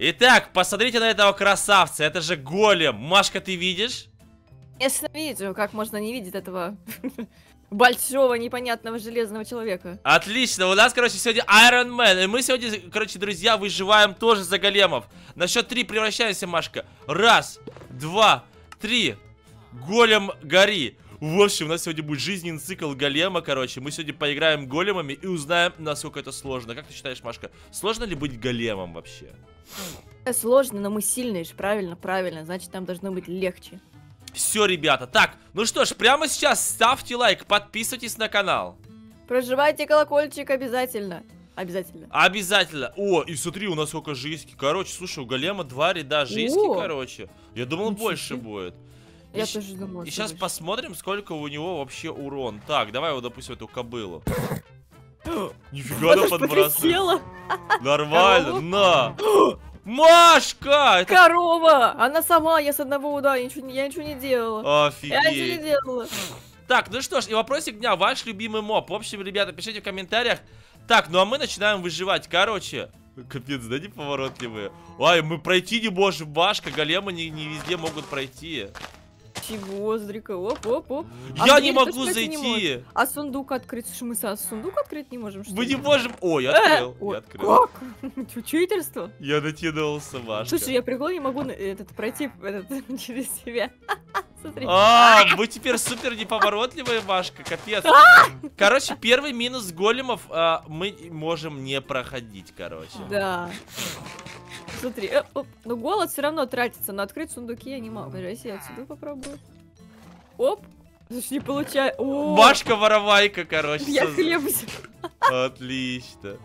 Итак, посмотрите на этого красавца. Это же голем. Машка, ты видишь? Конечно, видел. Как можно не видеть этого большого, непонятного, железного человека? Отлично. У нас, короче, сегодня Iron Man. И мы сегодня, короче, друзья, выживаем тоже за големов. На счет 3 превращаемся, Машка. 1, 2, 3. Голем, гори. В общем, у нас сегодня будет жизненный цикл голема, короче. Мы сегодня поиграем големами и узнаем, насколько это сложно. Как ты считаешь, Машка, сложно ли быть големом вообще? Сложно, но мы сильные, правильно, правильно. Значит, нам должно быть легче. Все, ребята. Так, ну что ж, прямо сейчас ставьте лайк, подписывайтесь на канал. Прожимайте колокольчик обязательно. Обязательно. Обязательно. О, и смотри, у нас сколько жиски. Короче, слушай, у голема 2 ряда жиски, короче. Я думал, больше будет. Я тоже думал. И сейчас посмотрим, сколько у него вообще урон. Так, давай его, допустим, эту кобылу. Нифига, она подбрасывает. Нормально, на. Машка! Это... Корова! Она сама, я с одного удара, я ничего не делала. Офигеть. Я ничего не делала. Так, ну что ж, и вопросик дня, ваш любимый моб. В общем, ребята, пишите в комментариях. Так, ну а мы начинаем выживать, короче. Капец, да неповоротливые. Ай, мы пройти не можем, башка. Големы не везде могут пройти. Чего, Здрика? Оп-оп-оп. Я не могу зайти. А сундук открыть? Слушай, мы сундук открыть не можем? Мы не можем. О, я открыл. Я открыл. Как? Чутерство? Я дотянулся, Машка. Слушай, я прикол, не могу пройти через себя. Смотри. А, вы теперь супер неповоротливая, Машка, капец. Короче, первый минус големов, мы можем не проходить, короче. Да. Смотри, ну голод все равно тратится, но открыть сундуки я не могу. Подожди, я отсюда попробую. Оп, значит, не получаю. Машка воровайка, короче. Я хлеб взял. Отлично.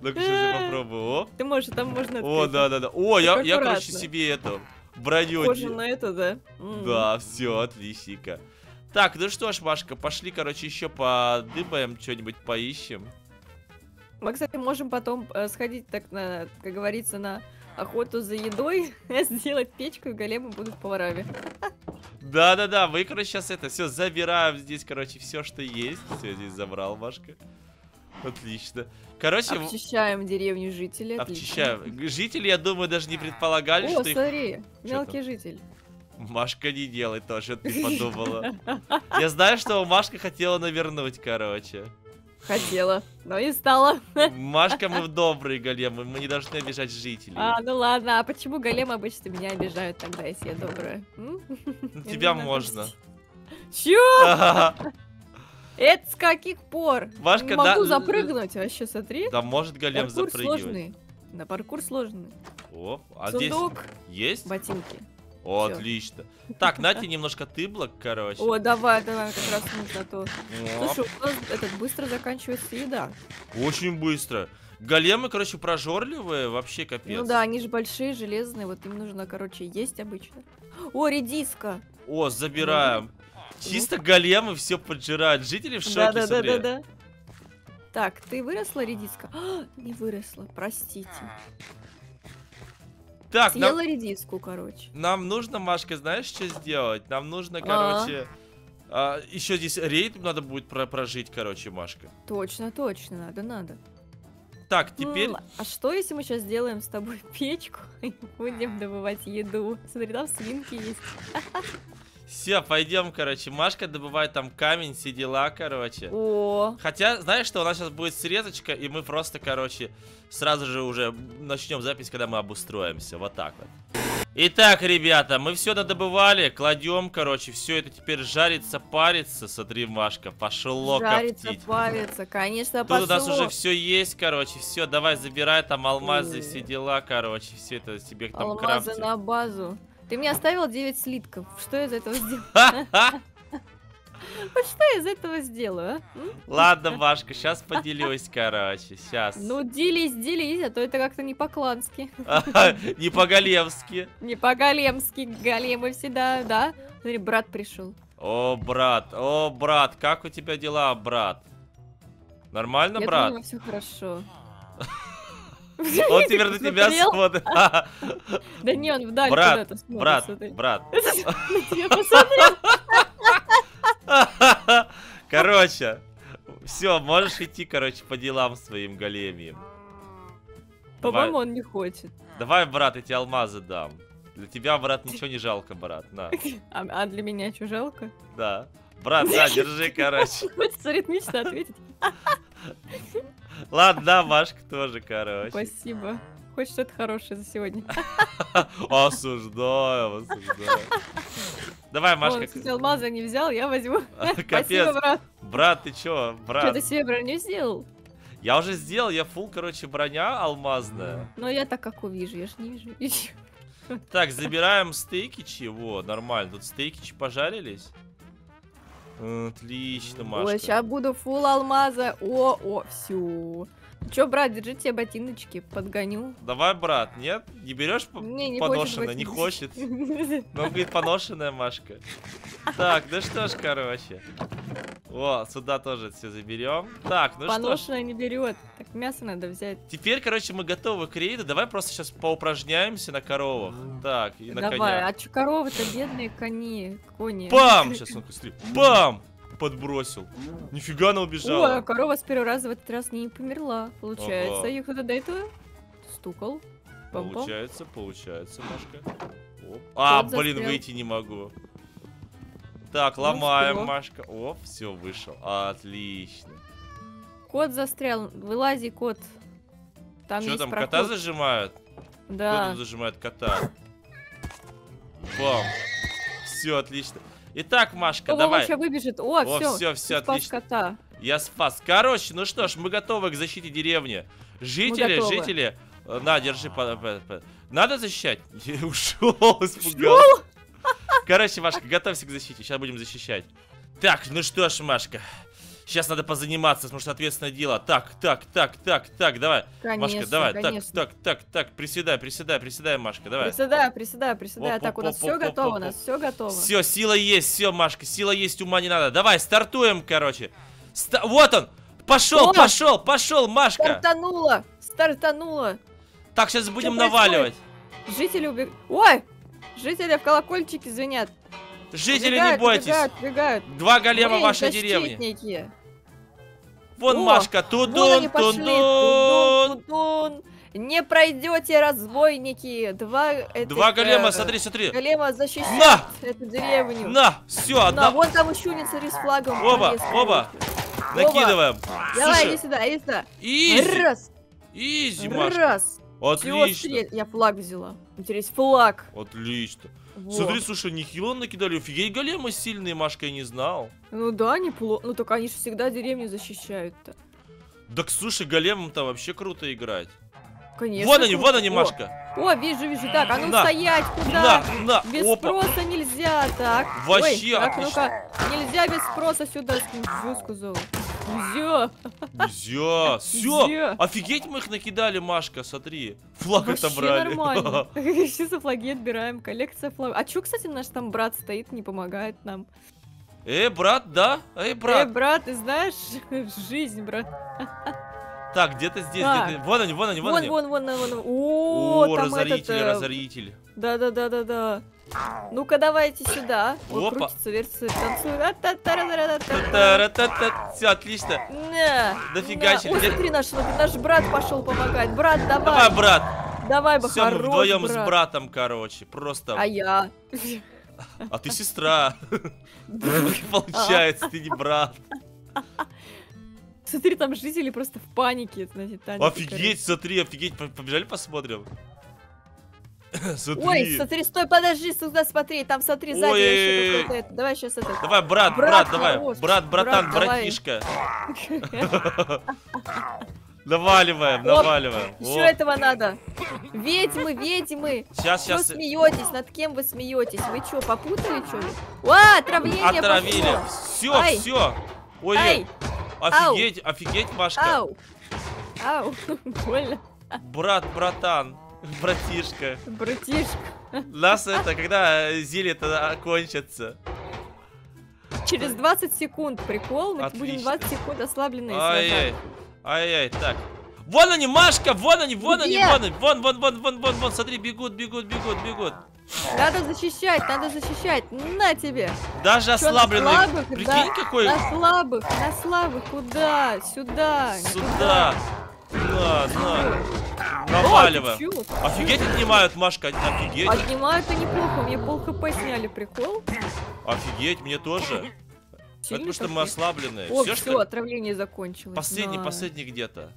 Ну-ка, сейчас я попробую. Ты можешь, там можно открыть. О, да-да-да. О, я, короче, себе это... Броню. Похоже на это, да? Да, все, отличненько. Так, ну что ж, Машка, пошли, короче, еще подыбаем, что-нибудь поищем. Мы, кстати, можем потом сходить, так, на, как говорится, на охоту за едой, сделать печку, и големы будут поварами. Да-да-да, мы, короче, сейчас это все забираем здесь, короче, все, что есть. Все здесь забрал, Машка. Отлично. Короче, обчищаем деревню жителей. Обчищаем. Отлично. Жители, я думаю, даже не предполагали, что их... О, смотри, мелкий житель. Машка, не делай то, что ты подумала. Я знаю, что Машка хотела навернуть, короче. Хотела, но и стала. Машка, мы добрые големы, мы не должны обижать жителей. А, ну ладно, а почему големы обычно меня обижают тогда, если я добрая? Тебя можно. Чё? Это с каких пор? Машка, не могу запрыгнуть вообще, смотри. Да может голем паркур запрыгивать. Сложный. Да, паркур сложный. О, а сундук, здесь есть? Ботинки. О, всё. Отлично. Так, Нати немножко тыблок, короче. О, давай, давай, как раз нужно то. Слушай, у нас этот быстро заканчивается еда. Очень быстро. Големы, короче, прожорливые, вообще капец. Ну да, они же большие, железные, вот им нужно, короче, есть обычно. О, редиска. О, забираем. Чисто големы все поджирают. Жители в шоке, да. Так, ты выросла, редиска? А, не выросла, простите. Так, съела редиску, короче. Нам нужно, Машка, знаешь, что сделать? Нам нужно, короче... еще здесь рейд надо будет прожить, короче, Машка. Точно, точно, надо. Так, теперь... А что, если мы сейчас сделаем с тобой печку и будем добывать еду? Смотри, там свинки есть. Все, пойдем, короче. Машка добывает там камень, все дела, короче. О. Хотя, знаешь что, у нас сейчас будет срезочка, и мы просто, короче, сразу же уже начнем запись, когда мы обустроимся. Вот так вот. Итак, ребята, мы все додобывали, кладем, короче, все это теперь жарится, парится. Смотри, Машка, пошло коптить. Жарится, парится, конечно, пошло. Тут у нас уже все есть, короче, все, давай забирай там алмазы, все дела, короче, все это себе там крафтить. Алмазы на базу. Ты мне оставил 9 слитков. Что я из этого сделаю? Вот что я из этого сделаю? Ладно, Машка, сейчас поделюсь, короче. Сейчас. Ну, делись, а то это как-то не по-клански. Не по-големски. Не по-големски. Големы всегда, да? Смотри, брат пришел. О, брат, как у тебя дела, брат? Нормально, брат? Я думаю, все хорошо. Он теперь на тебя смотрит. Да не, он вдаль куда-то смотрит. Брат. Короче, все, можешь идти, короче, по делам своим големьям. По-моему, он не хочет. Давай, брат, эти алмазы дам. Для тебя, брат, ничего не жалко, брат. На. А для меня что, жалко? Да. Брат, да, держи, короче. Хочется ритмично ответить. Ладно, да, Машка тоже, короче. Спасибо. Хоть что-то хорошее за сегодня. Осуждаю, осуждаю. Давай, Машка. Он алмазы не взял, я возьму. Спасибо, брат. Брат, ты чё, брат? Что, ты себе броню сделал? Я уже сделал, я фул, короче, броня алмазная. Но я так как увижу, я ж не вижу ничего. Так, забираем стейкичи. Во, нормально, тут стейкичи пожарились. Отлично, Машка. Ой, сейчас буду фул алмаза. О, все. Че, брат, держи тебе ботиночки, подгоню. Давай, брат, нет? Не берешь поношенное? Не хочет. Но, говорит, поношенная Машка. Так, ну что ж, короче. О, сюда тоже все заберем. Так, ну что ж. Поношенное не берет. Так, мясо надо взять. Теперь, короче, мы готовы к рейду. Давай просто сейчас поупражняемся на коровах. Так, и на конях. Давай, а че коровы-то бедные кони. Бам! Сейчас он кустрит. Бам! Подбросил. Нифига она убежала. О, а корова с первого раза в этот раз не померла. Получается, ее кто-то до этого стукал. Бам-бам. Получается, Машка. Оп. А, блин, застрял. Выйти не могу. Так, ну, ломаем, успела. Машка. Оп, все, вышел. Отлично. Кот застрял. Вылази, кот. Там что там, проход. Кота зажимают? Да. Кто там зажимает кота? Бам. Все, отлично. Итак, Машка, давай. Вообще выбежит. О, все, отлично. Кота. Я спас. Короче, ну что ж, мы готовы к защите деревни. Жители, на, держи. Надо защищать? Я ушел, испугался. Короче, Машка, готовься к защите. Сейчас будем защищать. Так, ну что ж, Машка. Сейчас надо позаниматься, потому что ответственное дело. Так, давай. Конечно, Машка, давай. Конечно. Так, приседай, Машка, давай. Приседай. Так, у нас все готово, Все, сила есть, все, Машка, сила есть, ума не надо. Давай, стартуем, короче. Вот он! Пошел, Машка! Стартанула! Так, сейчас будем наваливать. Жители убегают. Ой! Жители в колокольчики звенят. Жители, не бойтесь. Бегают. Два голема вашей деревни. Вон, о, Машка, тудун. Не пройдете, разбойники. Два голема, смотри. Голема защищает эту деревню. На, все, одна. Вон там ищуница с флагом. Оба. Накидываем. Давай, иди сюда. Изи, Машка. Раз. Отлично. Я флаг взяла. Интересно, флаг. Отлично. Вот. Смотри, слушай, нехило накидали. Офигеть, големы сильные, Машка, я не знал. Ну да, неплохо. Ну так они же всегда деревню защищают-то. Так, слушай, големам-то вообще круто играть. Конечно. Вон они, Машка. О, вижу. Так, а ну стоять, куда? Без спроса нельзя, так. Вообще, ой, так, ну-ка. Нельзя без спроса сюда сказала. Нельзя. Все. Офигеть, мы их накидали, Машка, смотри. Флаг вообще отобрали. Нормально. Сейчас флаги отбираем, коллекция флаг. А чё, кстати, наш там брат стоит, не помогает нам? Брат, да? Брат. Брат, ты знаешь жизнь, брат. Так, где-то здесь, где-то... Вон они. Вон. О, разоритель. Да. Ну-ка, давайте сюда. Опа. Крутится, вертится, танцует. Все, отлично. Дофигачили. Ой, смотри, наш брат пошел помогать. Брат, давай. Давай, брат. Все, мы вдвоем с братом, короче. Просто... А я? А ты сестра. Получается, ты не брат. Смотри, там жители просто в панике. Офигеть, смотри. Побежали, посмотрим. Смотри. Ой, смотри, стой, подожди, сюда смотри, там смотри, сзади еще какой-то. Давай сейчас это. Давай, брат, давай. Хорош. Братан, братишка. Наваливаем. Еще этого надо. Ведьмы. Сейчас. Вы смеетесь, над кем вы смеетесь? Вы что, попутали что-ли? О, отравление. Отравили. Все. Ой. Офигеть, Машка. Ау, больно. Братишка. Нас это, когда зелье-то кончится? Через 20 секунд, прикол. Мы будем 20 секунд ослабленные. Так. Вон они, Машка, вон они. Вон, смотри, бегут. Надо защищать. На тебе. Даже ослабленных. Прикинь, какой. На слабых, куда? Сюда. На. Наваливаем. Офигеть, отнимают, Машка, офигеть. Отнимают и неплохо, мне пол хп сняли, прикол. Офигеть, мне тоже. Сильный, потому что мы ослаблены. О, все, отравление закончилось. Последний где-то.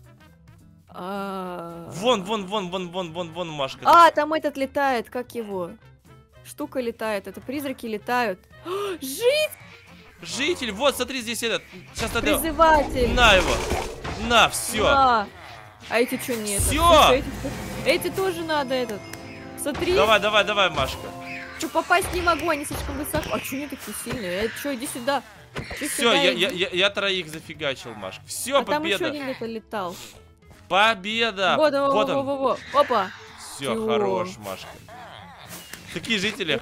Вон, Машка. А, там этот летает, как его? Штука летает, это призраки летают. Житель, вот, смотри, здесь этот. Сейчас надо... Призыватель. На его. На, все. На. А эти что, нет? Все. Эти тоже надо, этот. Смотри. Давай, Машка. Что, попасть не могу, они слишком высоко. А что они такие сильные? Что, иди сюда. Все, я троих зафигачил, Машка. Все, а победа. Там еще один это летал. Победа! Вот он. Опа! Все, хорош, Машка. Такие жители.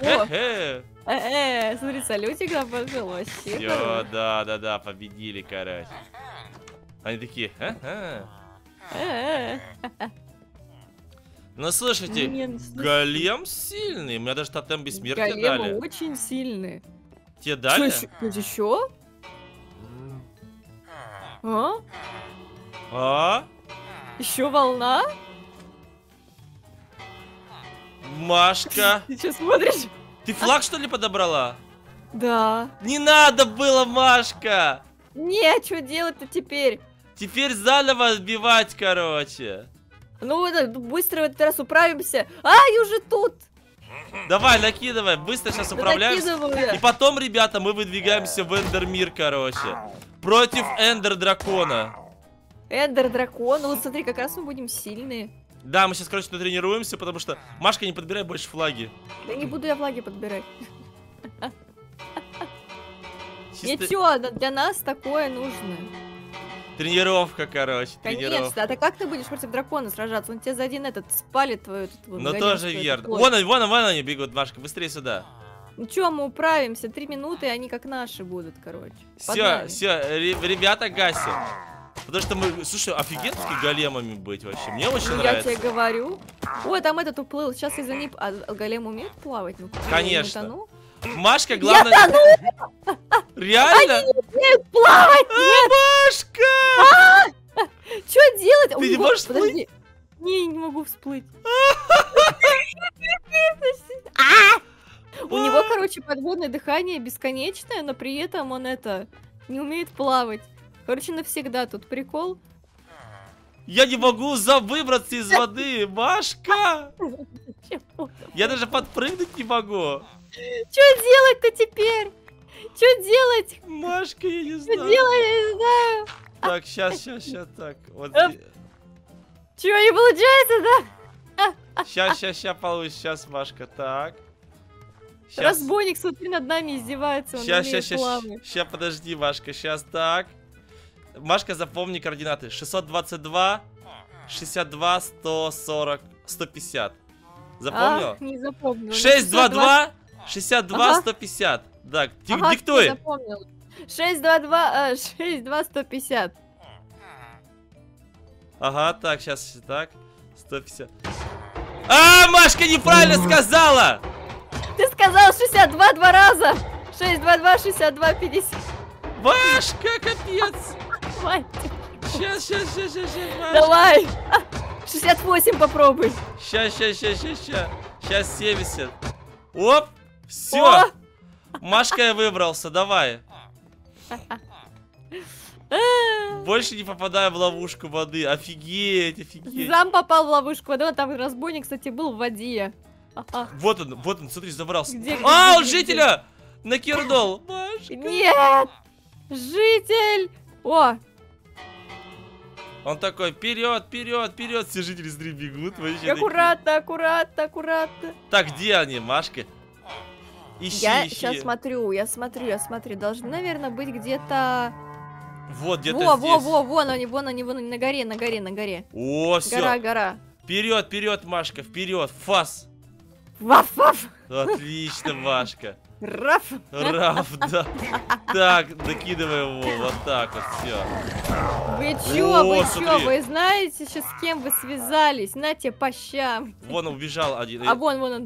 Смотри, салютик обожилось. Все, да, победили, короче. Они такие. Ну, слушайте, голем сильный. У меня даже тотем бессмертия дали. Големы очень сильные. Тебе дали? Еще? А? Еще волна? Машка! Ты что смотришь? Ты флаг, что ли, подобрала? Да. Не надо было, Машка! Не, что делать-то теперь? Теперь заново сбивать, короче. Ну, быстро в этот раз управимся. Ай, уже тут! Давай, накидывай, быстро сейчас управляемся. И потом, ребята, мы выдвигаемся в Эндермир, короче. Против Эндер Дракона. Эндер Дракон, ну вот смотри, как раз мы будем сильные. Да, мы сейчас, короче, тренируемся, потому что... Машка, не подбирай больше флаги. Да не буду я флаги подбирать. Ничего, для нас такое нужно. Тренировка, короче, тренировка. Конечно, а ты как ты будешь против дракона сражаться? Он тебя за один этот спалит твою... Ну тоже верно. Вон они бегут, Машка, быстрее сюда. Ну чё, мы управимся, 3 минуты, они как наши будут, короче. Все, ребята, гасим. Потому что мы... Слушай, офигенски големами быть вообще. Мне очень нравится. Я тебе говорю. Ой, там этот уплыл. Сейчас из-за них... А голем умеет плавать? Ну, конечно. Машка, главное... Я тону! Реально? Они не умеют плавать! Машка! Что делать? Ты не можешь всплыть? Не могу всплыть. У него, короче, подводное дыхание бесконечное, но при этом он это... Не умеет плавать. Короче, навсегда тут прикол. Я не могу выбраться из воды, Машка! Я даже подпрыгнуть не могу. Что делать-то теперь? Что делать? Машка, я не знаю. Что делать, я не знаю. Так, сейчас, так. Вот. Чего, не получается, да? Сейчас получится, сейчас, Машка, так. Разбойник, смотри, над нами издевается. Сейчас, подожди, Машка, сейчас, так. Машка, запомни координаты: 622, 62, 140, 150. Запомнил? Не запомнил. 622, 62, 150. Так, диктуй. Запомнил. 622, 150. Ага, так, сейчас, так, 150. А, Машка неправильно сказала. Ты сказал 62 2 раза. 622, 62, 50. Машка, капец. Сейчас. Давай. 68 попробуй. Сейчас 70. Оп, все. Машка, я выбрался, давай. Больше не попадаю в ловушку воды. Офигеть. Сам попал в ловушку воды, там разбойник, кстати, был в воде. Вот он, смотри, забрался. А, он жителя накирдол. Нет. Житель! О! Он такой, вперед! Все жители с ним бегут. Аккуратно. Так, где они, Машка? Ищи, сейчас смотрю. Должны, наверное, быть где-то... Вот, где-то здесь. Вон они, на горе. О, все. Гора. Вперед, Машка, вперед, фас. Ваф. Отлично, Машка. Раф, да. Так, докидывай его, вот так вот, все. Вы чё, вы знаете сейчас, с кем вы связались? На тебе по щам. Вон он убежал один. А вон он.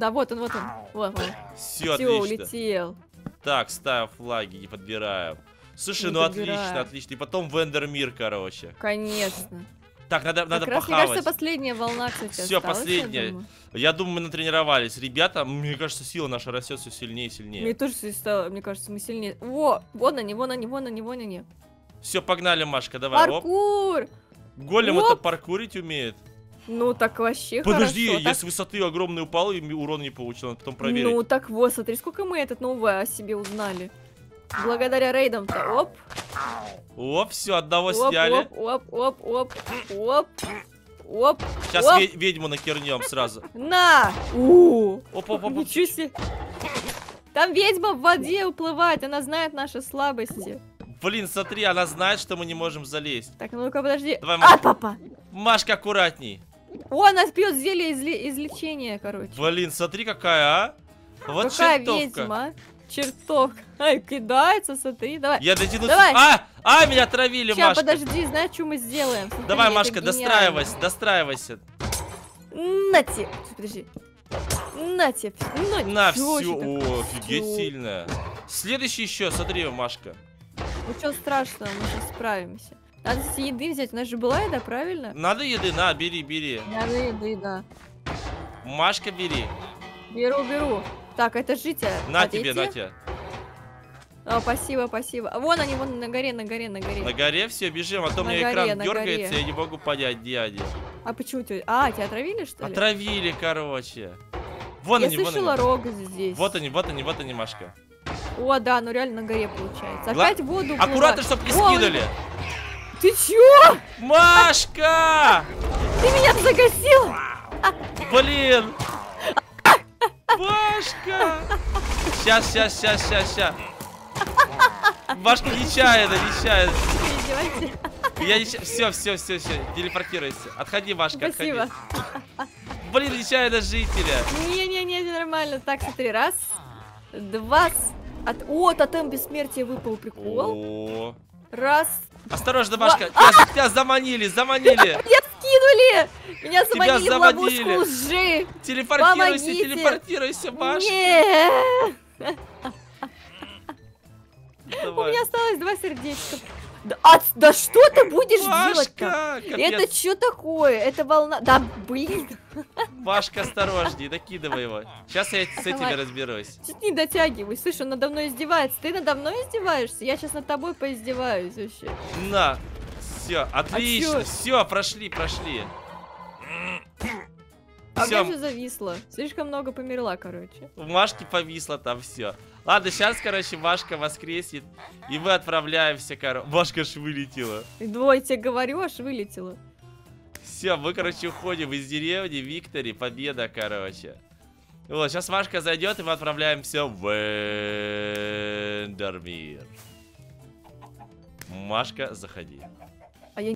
Все, отлично. Улетел. Так, ставим флаги, не подбираем. Слушай, ну отлично. И потом в Эндермир, короче. Конечно. Так, надо похавать. Мне кажется, последняя волна, кстати, осталась. Все, последняя. Я думаю, мы натренировались. Ребята, мне кажется, сила наша растет все сильнее и сильнее. Мне тоже стало, мне кажется, мы сильнее. Во, вот на него, на него, на него, на него. Все, погнали, Машка, давай. Паркур! Голем это паркурить умеет. Ну так вообще. Подожди, хорошо, я так... с высоты огромный упал и урон не получил, надо потом проверить. Ну так вот, смотри, сколько мы этот новое о себе узнали. Благодаря рейдам-то, оп. Оп, все, одного оп, сняли. Оп, оп, оп, оп, оп, оп. Сейчас оп. Ведьму накернем сразу. На! Оп-оп-оп. Ничего себе. Там ведьма в воде уплывает, она знает наши слабости. Блин, смотри, она знает, что мы не можем залезть. Так, ну-ка, подожди. Давай, Машка. А, папа. Машка, аккуратней. О, она пьет зелье из лечения, короче. Блин, смотри, какая, а. Вот какая чертовка. Ведьма. Чертовка. Ай, кидается, смотри, давай. Я дотяну... Давай. А, меня отравили, Машка. Сейчас, подожди, знаешь, что мы сделаем? Смотри, давай, Машка, достраивайся, достраивайся. На тебе. Подожди. На тебе. На всю. О, офигеть сильная. Следующий еще, смотри, Машка. Ну что страшного, мы сейчас справимся. Надо еды взять, у нас же была еда, правильно? Надо еды, на, бери, бери. Надо еды, да. Машка, бери. Беру, беру. Так, это житель. На тебе, на тебе. О, спасибо, спасибо. Вон они, вон на горе, на горе, на горе. На горе все, бежим, а то у меня экран дергается, я не могу понять, где они. А почему тебя? А, тебя отравили, что ли? Отравили, короче. Вон они, вон они. Я слышала рог здесь. Вот они, вот они, вот они, Машка. О, да, ну реально на горе получается. Опять воду плывать. Аккуратно, чтобы не скидали. Ты чё? Машка! Ты меня загасил! Блин! Машка! Сейчас, сейчас, сейчас, сейчас, сейчас. Машка нечаянно, нечаянно. Я не... Все, все, все, все, телепортируйся. Отходи, Машка, спасибо. Отходи. Блин, нечаянно жителя. Не-не-не, нормально. Так, смотри, раз, два... О, тотем бессмертия выпал, прикол. Раз. Осторожно, Машка, тебя заманили, заманили. Меня скинули. Меня заманили в ловушку лжи. Телепортируйся, телепортируйся, Машка. У меня осталось 2 сердечка. Да что ты будешь делать-то? Это что такое? Это волна... Да блин. Машка, осторожней, докидывай его. Сейчас я с этими разберусь. Чуть не дотягивай. Слышь, он надо мной издевается. Ты надо мной издеваешься? Я сейчас над тобой поиздеваюсь вообще. На. Все, отлично. Все, прошли, прошли. А все. У меня все зависло. Слишком много померла, короче. У Машки повисло там все. Ладно, сейчас, короче, Машка воскреснет. И мы отправляемся, короче. Машка аж вылетела. Двое, тебе говорю, аж вылетела. Все, мы, короче, уходим из деревни. Виктори, победа, короче. Вот, сейчас Машка зайдет, и мы отправляемся в Эндермир. Машка, заходи.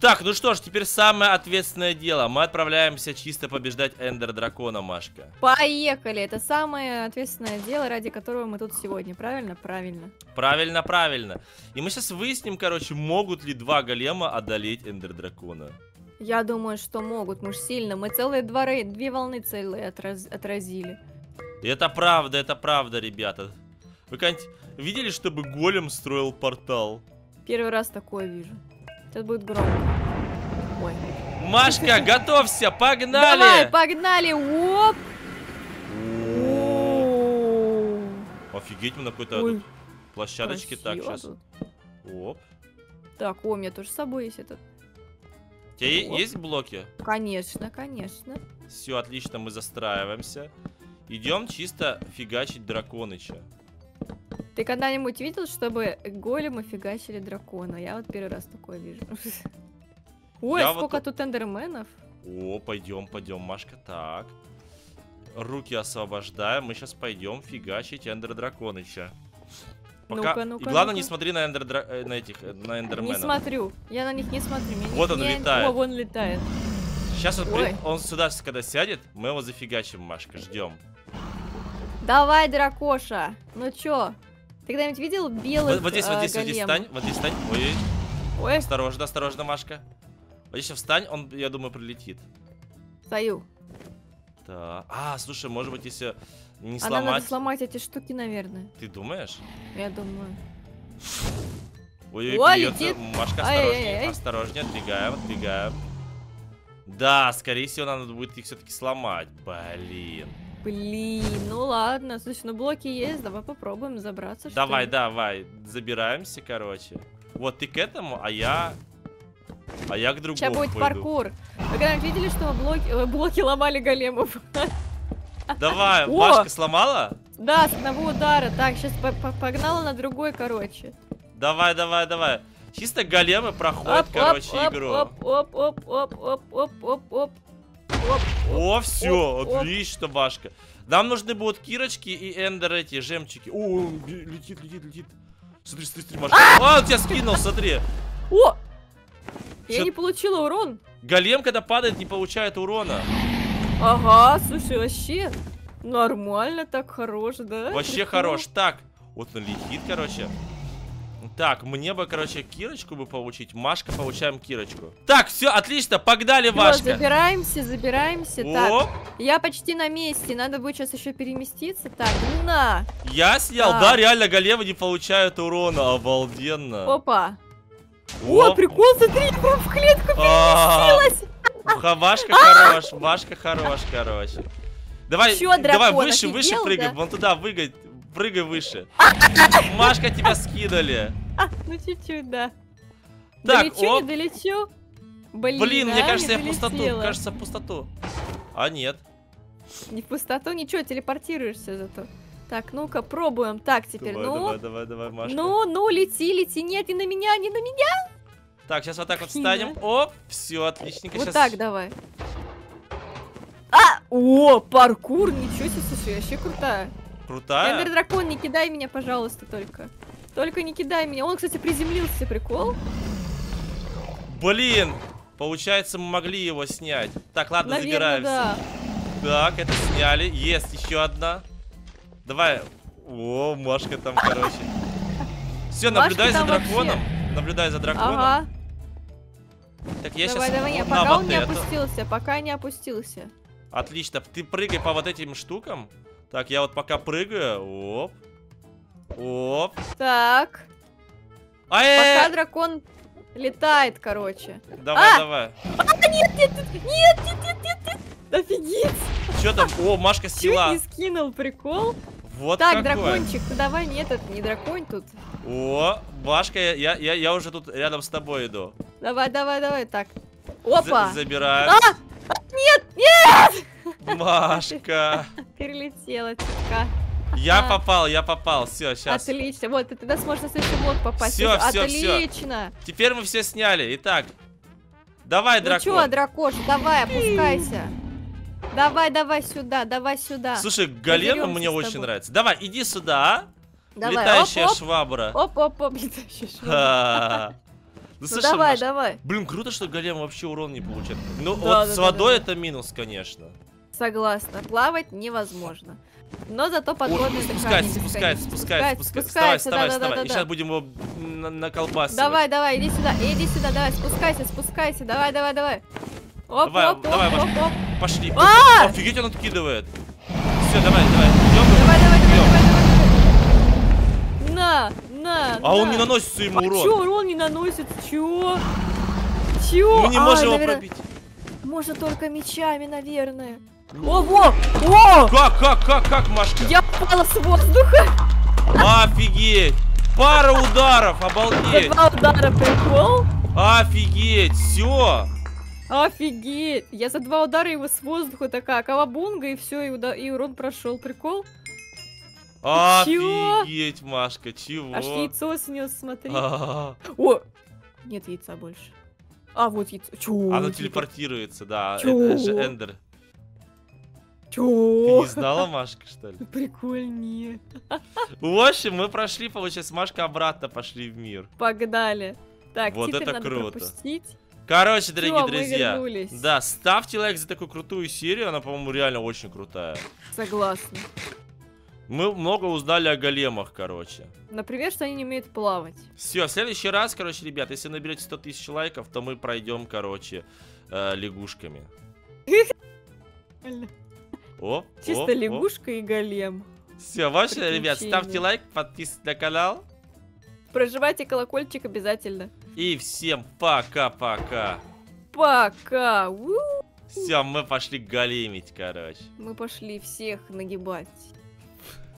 Так, ну что ж, теперь самое ответственное дело. Мы отправляемся чисто побеждать Эндер Дракона, Машка. Поехали, это самое ответственное дело, ради которого мы тут сегодня, правильно? Правильно. Правильно, правильно. И мы сейчас выясним, короче, могут ли 2 голема одолеть Эндер Дракона. Я думаю, что могут, мы же сильно. Мы целые 2 волны целые отразили. Это правда, ребята. Вы когда-нибудь видели, чтобы голем строил портал? Первый раз такое вижу. Сейчас будет громко. Ой. Машка, готовься, погнали! Давай, погнали! Оп! Офигеть, мы на какой-то площадочке. Так, сейчас. Оп. Так, о, у меня тоже с собой есть этот. У тебя есть блоки? Конечно, конечно. Все, отлично, мы застраиваемся. Идем чисто фигачить драконыча. Ты когда-нибудь видел, чтобы големы фигачили дракона? Я вот первый раз такое вижу. Ой, сколько тут эндерменов. О, пойдем, пойдем, Машка, так. Руки освобождаем, мы сейчас пойдем фигачить Эндер Драконыча. Ну-ка, ну-ка. Главное, не смотри на эндерменов. Не смотрю, я на них не смотрю. Вот он летает. Вон летает. Сейчас он сюда, когда сядет, мы его зафигачим, Машка, ждем. Давай, дракоша, ну чё? Ты когда-нибудь видел белых голем? Вот здесь, вот здесь, вот здесь встань, вот здесь встань. Ой, ой. Осторожно, осторожно, Машка. Вот здесь встань, он, я думаю, прилетит. Стою. Да. А, слушай, может быть, если не сломать... Она надо сломать эти штуки, наверное. Ты думаешь? Я думаю. Ой, ой, ой, Машка, осторожнее, осторожнее, отбегаем, отбегаем. Да, скорее всего, надо будет их все-таки сломать. Блин. Блин, ну ладно. Слушай, ну блоки есть, давай попробуем забраться. Давай, давай, забираемся, короче. Вот ты к этому, а я к другому. Сейчас будет пойду. Паркур. Вы когда-нибудь видели, что блоки ломали големов? Давай, Машка сломала? Да, с одного удара. Так, сейчас погнала на другой, короче. Давай, давай, давай. Чисто големы проходят, короче, игру. О, все, отлично, Машка. Нам нужны будут кирочки и эндер эти, жемчики. О, летит, летит, летит. Смотри, смотри, смотри, Машка. А, он тебя скинул, смотри. О! Я не получила урон. Голем, когда падает, не получает урона. Ага, слушай, вообще нормально, так хорош, да? Вообще хорош. Так, вот он летит, короче. Так, мне бы, короче, кирочку бы получить. Машка, получаем кирочку. Так, все, отлично, погнали, Машка. Всё, забираемся, забираемся. Оп. Так, я почти на месте, надо будет сейчас еще переместиться. Так, на. Я снял, так. Да, реально, големы не получают урона, обалденно. Опа. О, прикол, смотри, прям в клетку переместилась. Машка хорош, Машка хорош, короче. Давай, давай, выше, выше прыгай, вон туда, выгай. Прыгай выше. Машка, тебя скидали. Ну чуть-чуть, да. Так, долечу, не долечу. Блин, мне кажется, я в пустоту. Кажется, в пустоту. А нет. Не в пустоту, ничего, телепортируешься зато. Так, ну-ка, пробуем. Так, теперь, ну. Давай, давай, Машка. Ну, лети, лети. Нет, не на меня, не на меня. Так, сейчас вот так вот встанем. Оп, все, отличненько. Вот так, давай. А! О, паркур, ничего себе, слушай, вообще крутая. Крутая? Эндер Дракон, не кидай меня, пожалуйста, только. Только не кидай меня. Он, кстати, приземлился, прикол. Блин, получается, мы могли его снять. Так, ладно, наверное, забираемся. Да. Так, это сняли. Есть еще одна. Давай. О, Машка там, короче. Все, наблюдай за драконом. Вообще. Наблюдай за драконом. Ага. Так, я давай, сейчас... Давай, давай, пока вот он не опустился, пока не опустился. Отлично, ты прыгай по вот этим штукам. Так, я вот пока прыгаю. Оп. Оп. Так. Пока дракон летает, короче. Давай, давай. Нет, нет, нет, нет, нет, нет, нет. Офигеть. Что там? О, Машка сняла. Чуть не скинул, прикол. Вот так, дракончик, давай, нет, это не драконь тут. О, Машка, я уже тут рядом с тобой иду. Давай, давай, давай, так. Опа. Забираем. Нет, нет. Машка. Перелетела, чутка. Я попал, все, сейчас. Отлично, вот, ты тогда сможешь на следующий блок попасть. Все, отлично. Все. Теперь мы все сняли, итак. Давай, дракон. Ну что, дракош, давай, опускайся. Давай, давай сюда, давай сюда. Слушай, голем мне очень нравится. Давай, иди сюда, давай. Летающая оп, оп. Швабра. Оп-оп-оп, летающая швабра. Ну, слушай, давай, Маш, давай. Блин, круто, что голем вообще урон не получает. Ну, да, вот да, с водой да. Это минус, конечно. Согласна, плавать невозможно. Но зато подводный... Спускается, вставай, вставай. И сейчас будем его наколбасывать. Давай, давай, иди сюда, давай, спускайся, спускайся, давай, давай, давай. Оп, давай, оп, давай, оп, Маш, оп, оп. Пошли. А! Офигеть, он откидывает. Все, давай, давай. Идем, давай, давай, давай, давай. На. А он не наносится ему урон. Чё, урон не наносит? Чё? Мы не можем его пробить. Можно только мечами, наверное. Ого! О! Как, Машка? Я упала с воздуха. Офигеть! Пара ударов, обалдеть! Два удара, прикол? Офигеть, все! Офигеть! Я за два удара его с воздуха такая кавабунга, и все, и урон прошел, прикол? Офигеть, Машка, чего? Аж яйцо снес, смотри. О! Нет яйца больше. А, вот яйцо. Чё? Оно телепортируется, да. Это же эндер. Чё? Ты не знала, Машка, что ли? Прикольнее. В общем, мы прошли, получается, Машка обратно пошли в мир. Погнали. Так, вот это круто. Короче, дорогие друзья, да, ставьте лайк за такую крутую серию. Она, по-моему, реально очень крутая. Согласна. Мы много узнали о големах, короче. Например, что они не умеют плавать. Все, в следующий раз, короче, ребят, если наберете 100 тысяч лайков, то мы пройдем, короче, лягушками. Чисто лягушка и голем. Все, вообще, ребят, ставьте лайк, подписывайтесь на канал. Прожимайте колокольчик обязательно. И всем пока-пока. Пока. Все, мы пошли големить, короче. Мы пошли всех нагибать.